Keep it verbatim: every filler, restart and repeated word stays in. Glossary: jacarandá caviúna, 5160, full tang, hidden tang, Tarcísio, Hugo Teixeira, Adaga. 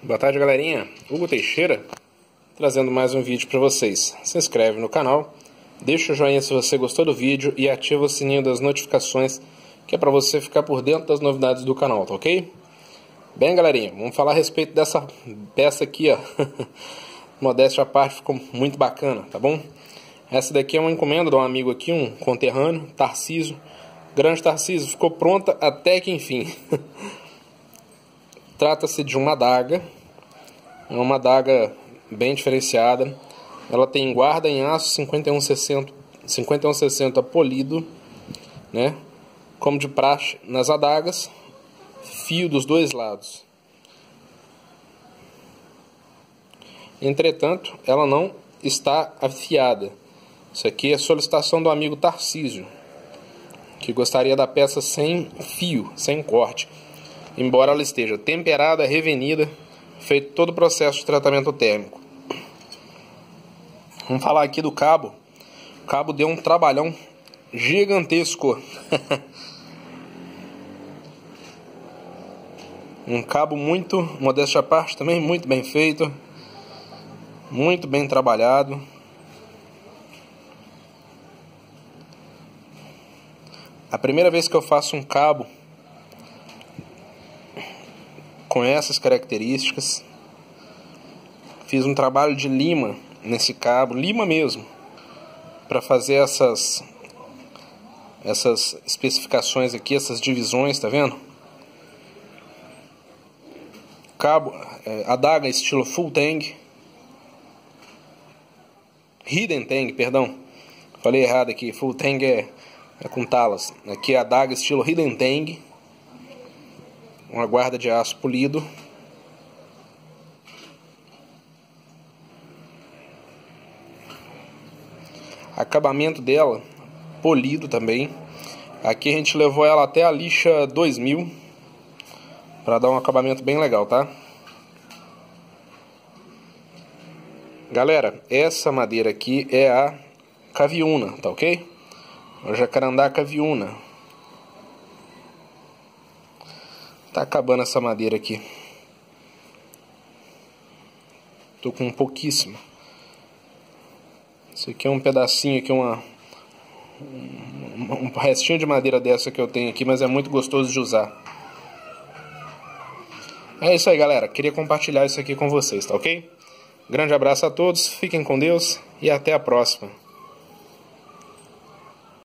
Boa tarde, galerinha. Hugo Teixeira trazendo mais um vídeo para vocês. Se inscreve no canal, deixa o joinha se você gostou do vídeo e ativa o sininho das notificações, que é para você ficar por dentro das novidades do canal, tá ok? Bem, galerinha, vamos falar a respeito dessa peça aqui, ó. Modéstia à parte, ficou muito bacana, tá bom? Essa daqui é uma encomenda de um amigo aqui, um conterrâneo, Tarcísio. Grande Tarcísio, ficou pronta até que enfim. Trata-se de uma adaga, é uma adaga bem diferenciada. Ela tem guarda em aço cinquenta e um sessenta polido, né? Como de praxe nas adagas, fio dos dois lados. Entretanto, ela não está afiada. Isso aqui é solicitação do amigo Tarcísio, que gostaria da peça sem fio, sem corte. Embora ela esteja temperada, revenida, feito todo o processo de tratamento térmico. Vamos falar aqui do cabo. O cabo deu um trabalhão gigantesco. Um cabo muito, modéstia à parte também, muito bem feito. Muito bem trabalhado. A primeira vez que eu faço um cabo com essas características, fiz um trabalho de lima nesse cabo, lima mesmo, para fazer essas essas especificações aqui, essas divisões, tá vendo? Cabo, é, adaga estilo full tang, hidden tang, perdão, falei errado aqui, full tang é, é com talas, aqui é adaga estilo hidden tang. Uma guarda de aço polido. Acabamento dela polido também. Aqui a gente levou ela até a lixa dois mil para dar um acabamento bem legal, tá? Galera, essa madeira aqui é a caviúna, tá ok? O jacarandá caviúna. Tá acabando essa madeira aqui. Tô com pouquíssima. Isso aqui é um pedacinho aqui, uma, um, um restinho de madeira dessa que eu tenho aqui, mas é muito gostoso de usar. É isso aí, galera. Queria compartilhar isso aqui com vocês, tá ok? Grande abraço a todos, fiquem com Deus e até a próxima.